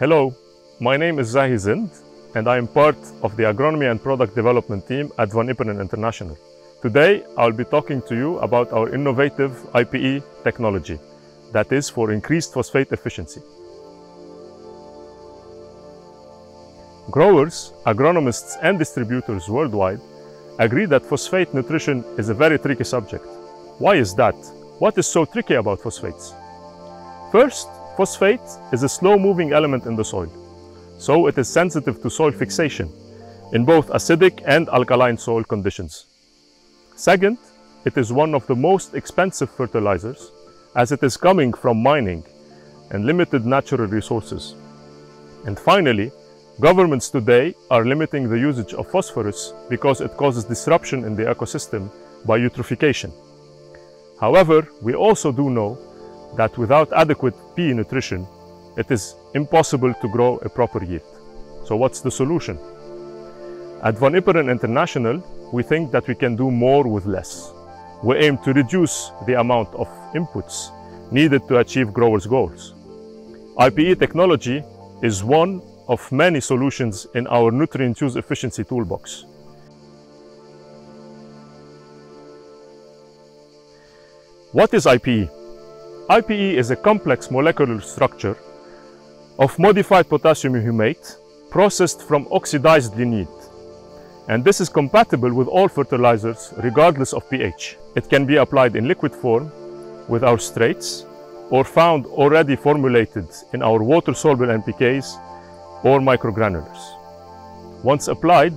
Hello, my name is Zahi Zind and I am part of the Agronomy and Product Development team at Van Iperen International. Today, I'll be talking to you about our innovative IPE technology, that is for increased phosphate efficiency. Growers, agronomists and distributors worldwide agree that phosphate nutrition is a very tricky subject. Why is that? What is so tricky about phosphates? First, phosphate is a slow-moving element in the soil, so it is sensitive to soil fixation in both acidic and alkaline soil conditions. Second, it is one of the most expensive fertilizers as it is coming from mining and limited natural resources. And finally, governments today are limiting the usage of phosphorus because it causes disruption in the ecosystem by eutrophication. However, we also do know that without adequate PE nutrition, it is impossible to grow a proper yield. So what's the solution? At Van Iperen International, we think that we can do more with less. We aim to reduce the amount of inputs needed to achieve growers' goals. IPE technology is one of many solutions in our nutrient use efficiency toolbox. What is IPE? IPE is a complex molecular structure of modified potassium humate processed from oxidized lignite. And this is compatible with all fertilizers regardless of pH. It can be applied in liquid form with our straights or found already formulated in our water-soluble NPKs or microgranulars. Once applied,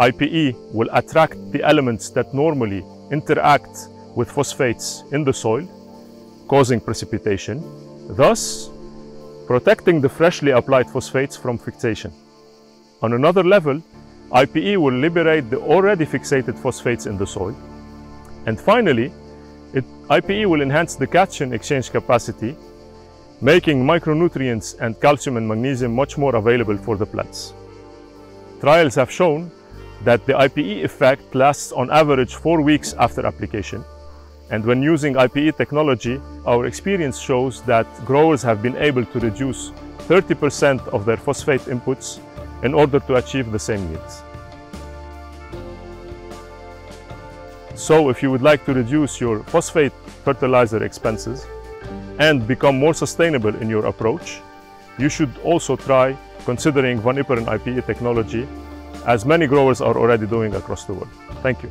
IPE will attract the elements that normally interact with phosphates in the soil, causing precipitation, thus protecting the freshly applied phosphates from fixation. On another level, IPE will liberate the already fixated phosphates in the soil. And finally, IPE will enhance the cation exchange capacity, making micronutrients and calcium and magnesium much more available for the plants. Trials have shown that the IPE effect lasts on average 4 weeks after application. And when using IPE technology, our experience shows that growers have been able to reduce 30% of their phosphate inputs in order to achieve the same yields. So if you would like to reduce your phosphate fertilizer expenses and become more sustainable in your approach, you should also try considering Van Iperen IPE technology, as many growers are already doing across the world. Thank you.